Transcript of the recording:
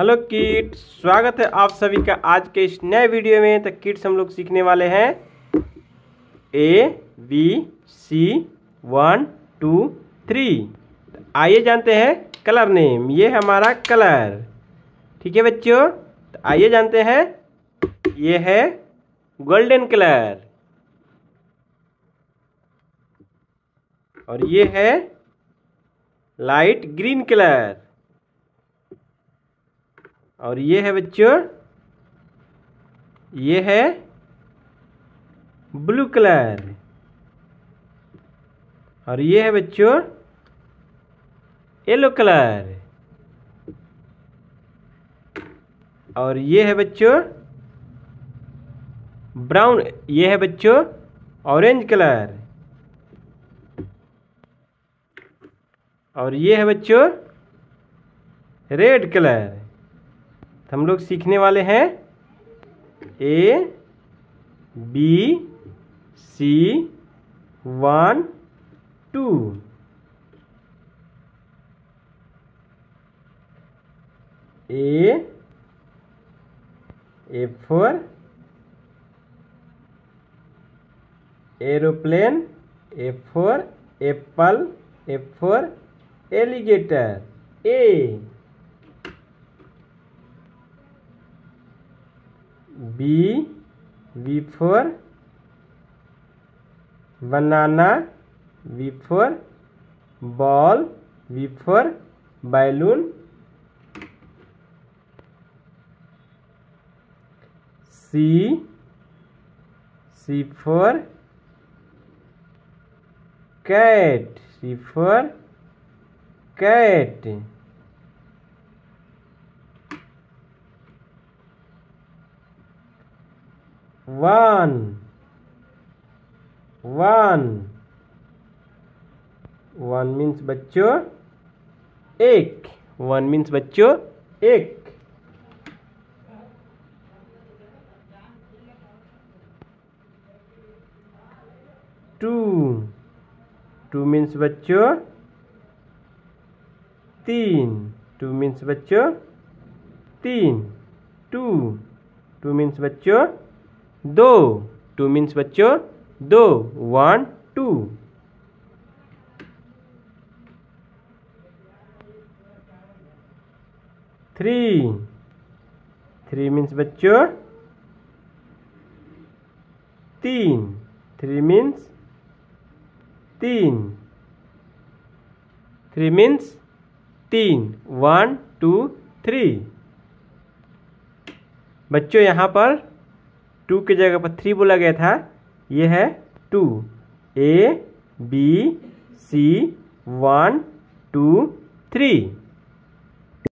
Hello kids, स्वागत है आप सभी का आज के इस नए वीडियो में। तो किड्स हम लोग सीखने वाले हैं ए बी सी 1 2 3। आइए जानते हैं कलर नेम। ये हमारा कलर, ठीक है बच्चों। तो आइए जानते हैं, ये है गोल्डन कलर और ये है लाइट ग्रीन कलर और ये है बच्चों, ये है ब्लू कलर और ये है बच्चों येलो कलर और ये है बच्चों ब्राउन, ये है बच्चों ऑरेंज कलर और ये है बच्चों रेड कलर। हम लोग सीखने वाले हैं A B C 1 2। A for aeroplane, A for apple, A for alligator. A B, B for banana, B for ball, B for balloon। C, C for cat, C for cat। One means बच्चों एक, one means बच्चों एक। To, to means बच्चों तीन, to means बच्चों तीन। To, to means बच्चों दो, टू मीन्स बच्चों दो। 1 2। 3, 3 मीन्स बच्चों तीन, 3 मीन्स तीन, 3 मीन्स तीन। 1 2 3 बच्चों, यहाँ पर टू की जगह पर 3 बोला गया था, ये है 2। A B C 1 2 3।